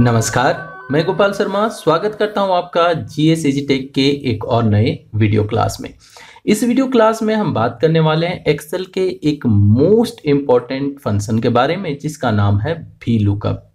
नमस्कार, मैं गोपाल शर्मा स्वागत करता हूं आपका जीएसए जी टेक के एक और नए वीडियो क्लास में। इस वीडियो क्लास में हम बात करने वाले हैं एक्सेल के एक मोस्ट इम्पॉर्टेंट फंक्शन के बारे में, जिसका नाम है वी लुकअप।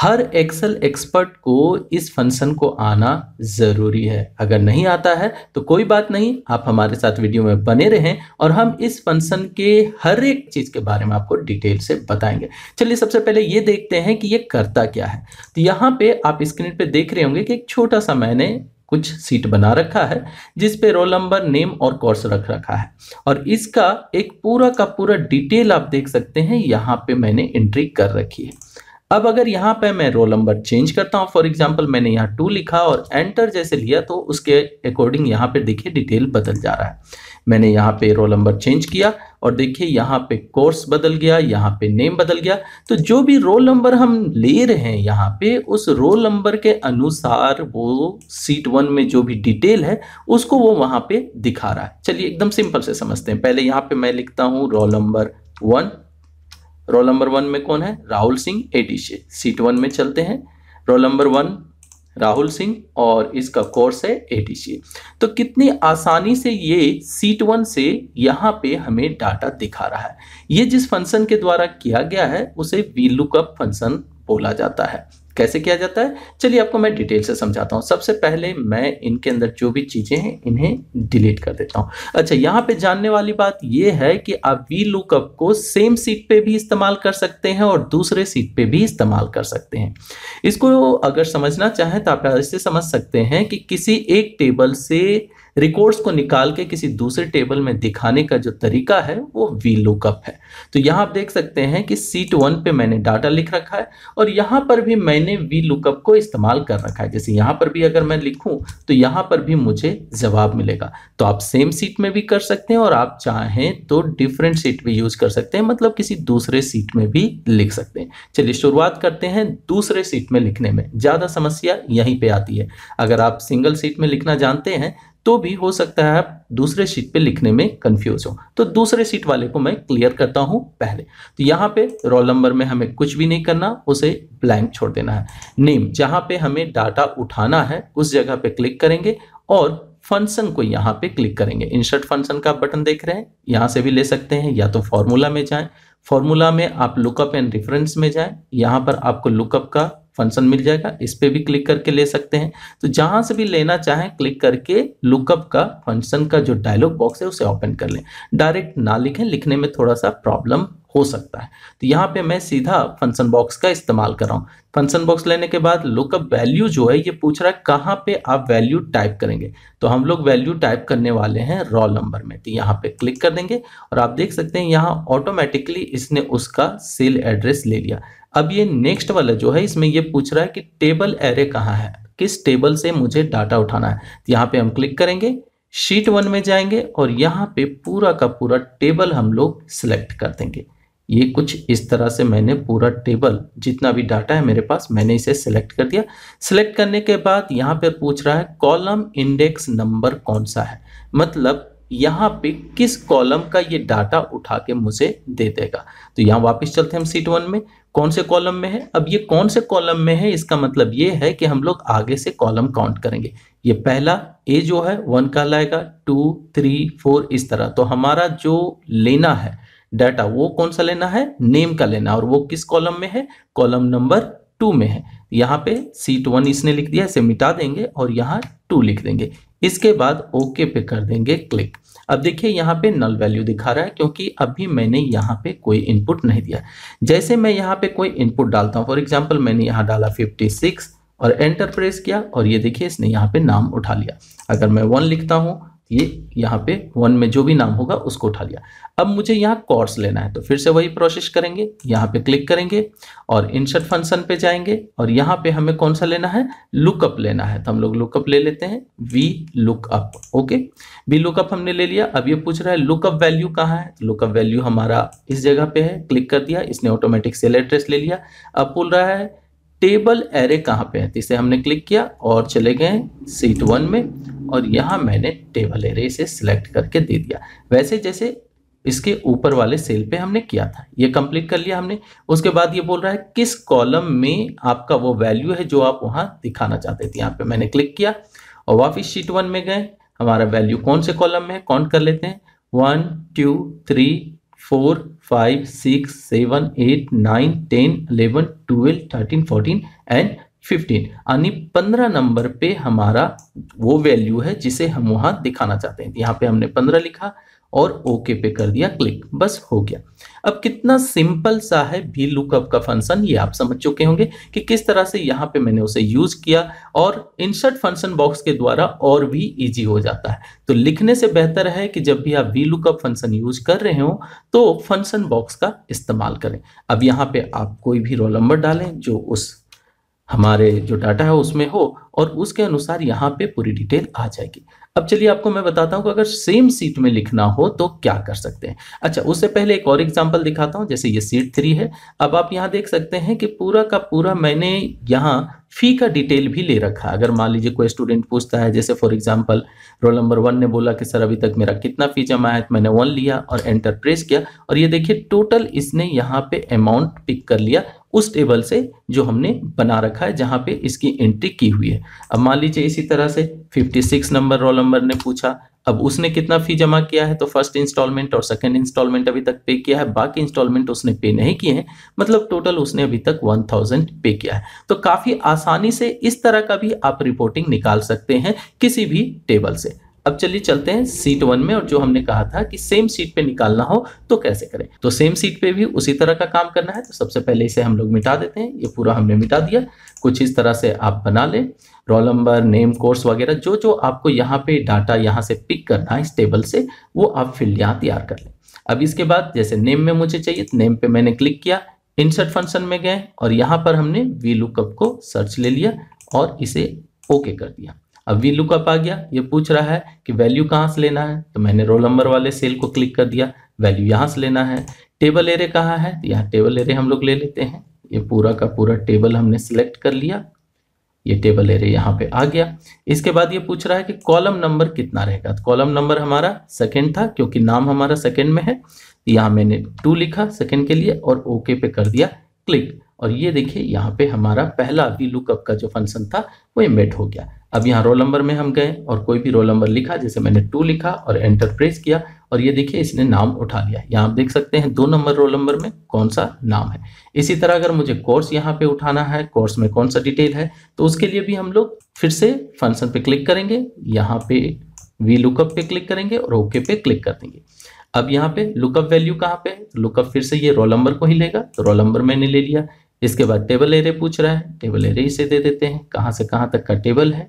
हर एक्सेल एक्सपर्ट को इस फंक्शन को आना ज़रूरी है। अगर नहीं आता है तो कोई बात नहीं, आप हमारे साथ वीडियो में बने रहें और हम इस फंक्शन के हर एक चीज़ के बारे में आपको डिटेल से बताएंगे। चलिए सबसे पहले ये देखते हैं कि ये करता क्या है। तो यहाँ पे आप स्क्रीन पे देख रहे होंगे कि एक छोटा सा मैंने कुछ सीट बना रखा है, जिस पे रोल नंबर, नेम और कोर्स रख रखा है और इसका एक पूरा का पूरा डिटेल आप देख सकते हैं। यहाँ पर मैंने एंट्री कर रखी है। अब अगर यहाँ पे मैं रोल नंबर चेंज करता हूँ, फॉर एग्जांपल मैंने यहाँ 2 लिखा और एंटर जैसे लिया तो उसके अकॉर्डिंग यहाँ पे देखिए डिटेल बदल जा रहा है। मैंने यहाँ पे रोल नंबर चेंज किया और देखिए यहाँ पे कोर्स बदल गया, यहाँ पे नेम बदल गया। तो जो भी रोल नंबर हम ले रहे हैं यहाँ पे, उस रोल नंबर के अनुसार वो सीट 1 में जो भी डिटेल है उसको वो वहाँ पे दिखा रहा है। चलिए एकदम सिंपल से समझते हैं। पहले यहाँ पे मैं लिखता हूँ रोल नंबर 1। रोल नंबर 1 में कौन है? राहुल सिंह, एडी से। सीट 1 में चलते हैं। रोल नंबर 1 राहुल सिंह और इसका कोर्स है एडी से। तो कितनी आसानी से ये सीट 1 से यहाँ पे हमें डाटा दिखा रहा है। ये जिस फंक्शन के द्वारा किया गया है उसे वी लुकअप फंक्शन बोला जाता है। कैसे किया जाता है चलिए आपको मैं डिटेल से समझाता हूँ। सबसे पहले मैं इनके अंदर जो भी चीज़ें हैं इन्हें डिलीट कर देता हूँ। अच्छा, यहाँ पे जानने वाली बात यह है कि आप वी लुकअप को सेम सीट पे भी इस्तेमाल कर सकते हैं और दूसरे सीट पे भी इस्तेमाल कर सकते हैं। इसको अगर समझना चाहें तो आप ऐसे समझ सकते हैं कि किसी एक टेबल से रिकॉर्ड्स को निकाल के किसी दूसरे टेबल में दिखाने का जो तरीका है वो वी लुकअप है। तो यहाँ आप देख सकते हैं कि सीट 1 पे मैंने डाटा लिख रखा है और यहाँ पर भी मैंने वी लुकअप को इस्तेमाल कर रखा है। जैसे यहाँ पर भी अगर मैं लिखूँ तो यहाँ पर भी मुझे जवाब मिलेगा। तो आप सेम सीट में भी कर सकते हैं और आप चाहें तो डिफरेंट सीट भी यूज कर सकते हैं, मतलब किसी दूसरे सीट में भी लिख सकते हैं। चलिए शुरुआत करते हैं दूसरे सीट में लिखने में। ज़्यादा समस्या यहीं पर आती है। अगर आप सिंगल सीट में लिखना जानते हैं तो भी हो सकता है आप दूसरे सीट पे लिखने में कंफ्यूज हो। तो दूसरे सीट वाले को मैं क्लियर करता हूँ पहले। तो यहाँ पे रोल नंबर में हमें कुछ भी नहीं करना, उसे ब्लैंक छोड़ देना है। नेम, जहाँ पे हमें डाटा उठाना है उस जगह पे क्लिक करेंगे और फंक्शन को यहाँ पे क्लिक करेंगे। इंसर्ट फंक्शन का बटन देख रहे हैं, यहाँ से भी ले सकते हैं। या तो फॉर्मूला में जाएँ, फॉर्मूला में आप लुकअप एंड रेफरेंस में जाएँ, यहाँ पर आपको लुकअप का फंक्शन मिल जाएगा। इस पे भी क्लिक करके ले सकते हैं। तो जहाँ से भी लेना चाहें क्लिक करके लुकअप का फंक्शन का जो डायलॉग बॉक्स है उसे ओपन कर लें। डायरेक्ट ना लिखें, लिखने में थोड़ा सा प्रॉब्लम हो सकता है। तो यहाँ पे मैं सीधा फंक्शन बॉक्स का इस्तेमाल कर रहा हूँ। फंक्शन बॉक्स लेने के बाद लुकअप वैल्यू जो है ये पूछ रहा है कहाँ पे आप वैल्यू टाइप करेंगे। तो हम लोग वैल्यू टाइप करने वाले हैं रोल नंबर में। तो यहाँ पे क्लिक कर देंगे और आप देख सकते हैं यहाँ ऑटोमेटिकली इसने उसका सेल एड्रेस ले लिया। अब ये नेक्स्ट वाला जो है इसमें ये पूछ रहा है कि टेबल एरे कहाँ है, किस टेबल से मुझे डाटा उठाना है। तो यहाँ पे हम क्लिक करेंगे, शीट 1 में जाएंगे और यहाँ पे पूरा का पूरा टेबल हम लोग सिलेक्ट कर देंगे। ये कुछ इस तरह से मैंने पूरा टेबल जितना भी डाटा है मेरे पास मैंने इसे सिलेक्ट कर दिया। सिलेक्ट करने के बाद यहाँ पे पूछ रहा है कॉलम इंडेक्स नंबर कौन सा है, मतलब यहाँ पे किस कॉलम का ये डाटा उठा के मुझे दे देगा। तो यहाँ वापस चलते हैं हम सीट 1 में, कौन से कॉलम में है। अब ये कौन से कॉलम में है इसका मतलब ये है कि हम लोग आगे से कॉलम काउंट करेंगे। ये पहला ए जो है 1 का लाएगा, 2, 3, 4 इस तरह। तो हमारा जो लेना है डाटा वो कौन सा लेना है, नेम का लेना, और वो किस कॉलम में है, कॉलम नंबर 2 में है। यहाँ पे सीट 1 इसने लिख दिया, इसे मिटा देंगे और यहाँ 2 लिख देंगे। इसके बाद ओके पे कर देंगे क्लिक। अब देखिए यहाँ पे नल वैल्यू दिखा रहा है क्योंकि अभी मैंने यहाँ पे कोई इनपुट नहीं दिया। जैसे मैं यहाँ पे कोई इनपुट डालता हूँ, फॉर एग्जांपल मैंने यहाँ डाला 56 और एंटर प्रेस किया और ये देखिए इसने यहाँ पे नाम उठा लिया। अगर मैं 1 लिखता हूँ, ये यहाँ पे 1 में जो भी नाम होगा उसको उठा लिया। अब मुझे यहाँ कोर्स लेना है तो फिर से वही प्रोसेस करेंगे। यहाँ पे क्लिक करेंगे और इंसर्ट फंक्शन पे जाएंगे और यहाँ पे हमें कौन सा लेना है, लुकअप लेना है। तो हम लोग लुकअप ले लेते हैं, V lookup. Okay, V lookup हमने ले लिया। अब ये पूछ रहा है लुकअप वैल्यू कहाँ है। लुकअप वैल्यू हमारा इस जगह पे है, क्लिक कर दिया, इसने ऑटोमेटिक सेल एड्रेस ले लिया। अब बोल रहा है टेबल एरे कहाँ पे है, इसे हमने क्लिक किया और चले गए सीट 1 में और यहाँ मैंने टेबल एरे इसे सिलेक्ट करके दे दिया। वैसे जैसे इसके ऊपर वाले सेल पे हमने किया था। ये कंप्लीट कर लिया हमने। उसके बाद ये बोल रहा है किस कॉलम में आपका वो वैल्यू है जो आप वहाँ दिखाना चाहते थे। यहाँ पे मैंने क्लिक किया और वापस शीट वन में गए। हमारा वैल्यू कौन से कॉलम में है काउंट कर लेते हैं। 1 2 3 4 5 6 7 8 9 10 11 12 13 14 and 15 यानी 15 नंबर पे हमारा वो वैल्यू है जिसे हम वहाँ दिखाना चाहते हैं। यहाँ पे हमने 15 लिखा और ओके पे कर दिया क्लिक, बस हो गया। अब कितना सिंपल सा है वी लुकअप का फंक्शन, ये आप समझ चुके होंगे कि किस तरह से यहाँ पे मैंने उसे यूज़ किया और इंसर्ट फंक्शन बॉक्स के द्वारा और भी इजी हो जाता है। तो लिखने से बेहतर है कि जब भी आप वी लुकअप फंक्शन यूज कर रहे हो तो फंक्शन बॉक्स का इस्तेमाल करें। अब यहाँ पे आप कोई भी रोल नंबर डालें जो उस हमारे जो डाटा है उसमें हो और उसके अनुसार यहाँ पे पूरी डिटेल आ जाएगी। अब चलिए आपको मैं बताता हूँ कि अगर सेम सीट में लिखना हो तो क्या कर सकते हैं। अच्छा, उससे पहले एक और एग्जांपल दिखाता हूँ। जैसे ये सीट 3 है। अब आप यहाँ देख सकते हैं कि पूरा का पूरा मैंने यहाँ फ़ी का डिटेल भी ले रखा है। अगर मान लीजिए कोई स्टूडेंट पूछता है, जैसे फॉर एग्जांपल रोल नंबर 1 ने बोला कि सर अभी तक मेरा कितना फ़ी जमा है, तो मैंने 1 लिया और एंटर प्रेस किया और ये देखिए टोटल इसने यहाँ पे अमाउंट पिक कर लिया उस टेबल से जो हमने बना रखा है जहाँ पे इसकी एंट्री की हुई है। अब मान लीजिए इसी तरह से 56 नंबर रोल नंबर ने पूछा, अब उसने कितना फ़ी जमा किया है, तो फर्स्ट इंस्टॉलमेंट और सेकंड इंस्टॉलमेंट अभी तक पे किया है, बाकी इंस्टॉलमेंट उसने पे नहीं किए हैं, मतलब टोटल उसने अभी तक 1000 पे किया है। तो काफ़ी आसानी से इस तरह का भी आप रिपोर्टिंग निकाल सकते हैं किसी भी टेबल से। अब चलिए चलते हैं सीट 1 में और जो हमने कहा था कि सेम सीट पे निकालना हो तो कैसे करें। तो सेम सीट पे भी उसी तरह का काम करना है। तो सबसे पहले इसे हम लोग मिटा देते हैं। ये पूरा हमने मिटा दिया। कुछ इस तरह से आप बना लें, रोल नंबर, नेम, कोर्स वगैरह जो जो आपको यहाँ पे डाटा यहाँ से पिक करना है इस टेबल से वो आप फील्ड यहाँ तैयार कर लें। अब इसके बाद जैसे नेम में मुझे चाहिए तो नेम पर मैंने क्लिक किया, इंसर्ट फंक्शन में गए और यहाँ पर हमने वी लुकअप को सर्च ले लिया और इसे ओके कर दिया। अब वी लुकअप आ गया। ये पूछ रहा है कि वैल्यू कहाँ से लेना है, तो मैंने रोल नंबर वाले सेल को क्लिक कर दिया, वैल्यू यहाँ से लेना है। टेबल एरे कहाँ है, यहाँ टेबल एरे हम लोग ले लेते हैं। ये पूरा का पूरा टेबल हमने सिलेक्ट कर लिया, ये टेबल एरे यहाँ पे आ गया। इसके बाद ये पूछ रहा है कि कॉलम नंबर कितना रहेगा, तो कॉलम नंबर हमारा सेकेंड था क्योंकि नाम हमारा सेकेंड में है, यहाँ मैंने 2 लिखा सेकेंड के लिए और ओके पे कर दिया क्लिक। और ये देखिए यहाँ पे हमारा पहला वी लुकअप का जो फंक्शन था वो इमेट हो गया। अब यहाँ रोल नंबर में हम गए और कोई भी रोल नंबर लिखा, जैसे मैंने 2 लिखा और एंटर प्रेस किया और ये देखिए इसने नाम उठा लिया। यहाँ आप देख सकते हैं 2 नंबर रोल नंबर में कौन सा नाम है। इसी तरह अगर मुझे कोर्स यहाँ पे उठाना है, कोर्स में कौन सा डिटेल है, तो उसके लिए भी हम लोग फिर से फंक्शन पे क्लिक करेंगे, यहाँ पे वी लुकअप पे क्लिक करेंगे और ओके पे क्लिक कर देंगे। अब यहाँ पे लुकअप वैल्यू कहाँ पे, लुकअप फिर से ये रोल नंबर को ही लेगा, तो रोल नंबर मैंने ले लिया। इसके बाद टेबल एरे पूछ रहा है, टेबल एरे इसे दे देते हैं, कहाँ से कहाँ तक का टेबल है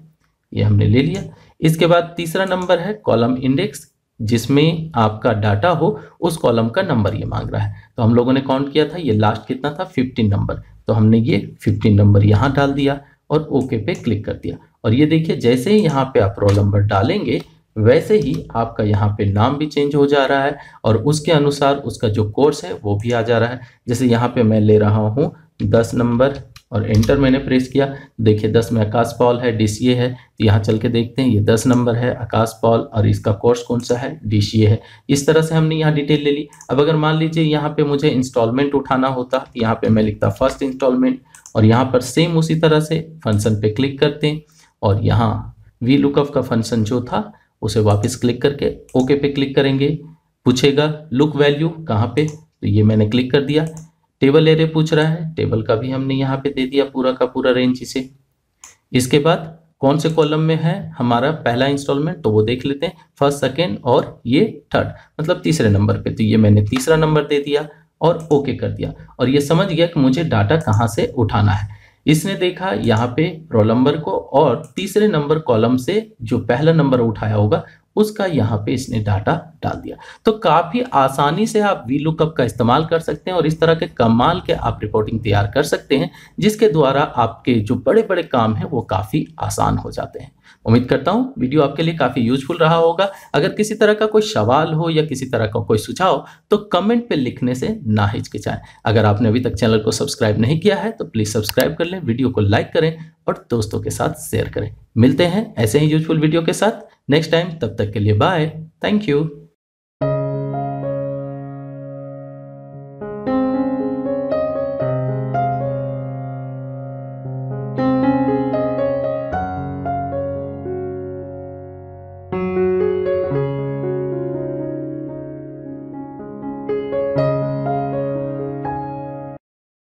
ये हमने ले लिया। इसके बाद तीसरा नंबर है कॉलम इंडेक्स, जिसमें आपका डाटा हो उस कॉलम का नंबर ये मांग रहा है। तो हम लोगों ने काउंट किया था ये लास्ट कितना था 15 नंबर, तो हमने ये 15 नंबर यहाँ डाल दिया और ओके पे क्लिक कर दिया। और ये देखिए जैसे ही यहाँ पे आप रोल नंबर डालेंगे वैसे ही आपका यहाँ पे नाम भी चेंज हो जा रहा है और उसके अनुसार उसका जो कोर्स है वो भी आ जा रहा है। जैसे यहाँ पे मैं ले रहा हूँ 10 नंबर और एंटर मैंने प्रेस किया, देखिए 10 में आकाश पॉल है, डीसीए है। तो यहाँ चल के देखते हैं, ये 10 नंबर है आकाश पॉल और इसका कोर्स कौन सा है, डीसीए है। इस तरह से हमने यहाँ डिटेल ले ली। अब अगर मान लीजिए यहाँ पे मुझे इंस्टॉलमेंट उठाना होता, यहाँ पे मैं लिखता फर्स्ट इंस्टॉलमेंट और यहाँ पर सेम उसी तरह से फंक्शन पे क्लिक करते हैं और यहाँ वी लुकअप का फंक्शन जो था उसे वापस क्लिक करके ओके पे क्लिक करेंगे। पूछेगा लुक वैल्यू कहाँ पे, तो ये मैंने क्लिक कर दिया। टेबल एरे पूछ रहा है, टेबल का भी हमने यहाँ पे दे दिया पूरा का पूरा रेंज इसे। इसके बाद कौन से कॉलम में है हमारा पहला इंस्टॉलमेंट, तो वो देख लेते हैं, फर्स्ट, सेकेंड और ये थर्ड, मतलब तीसरे नंबर पे, तो ये मैंने तीसरा नंबर दे दिया और ओके कर दिया। और ये समझ गया कि मुझे डाटा कहाँ से उठाना है। इसने देखा यहाँ पे रोल नंबर को और तीसरे नंबर कॉलम से जो पहला नंबर उठाया होगा उसका यहाँ पे इसने डाटा डाल दिया। तो काफ़ी आसानी से आप वी लुकअप का इस्तेमाल कर सकते हैं और इस तरह के कमाल के आप रिपोर्टिंग तैयार कर सकते हैं जिसके द्वारा आपके जो बड़े बड़े काम हैं वो काफ़ी आसान हो जाते हैं। उम्मीद करता हूँ वीडियो आपके लिए काफ़ी यूजफुल रहा होगा। अगर किसी तरह का कोई सवाल हो या किसी तरह का कोई सुझाव तो कमेंट पर लिखने से ना हिचकिचाएं। अगर आपने अभी तक चैनल को सब्सक्राइब नहीं किया है तो प्लीज़ सब्सक्राइब कर लें, वीडियो को लाइक करें और दोस्तों के साथ शेयर करें। मिलते हैं ऐसे ही यूजफुल वीडियो के साथ नेक्स्ट टाइम, तब तक के लिए बाय, थैंक यू।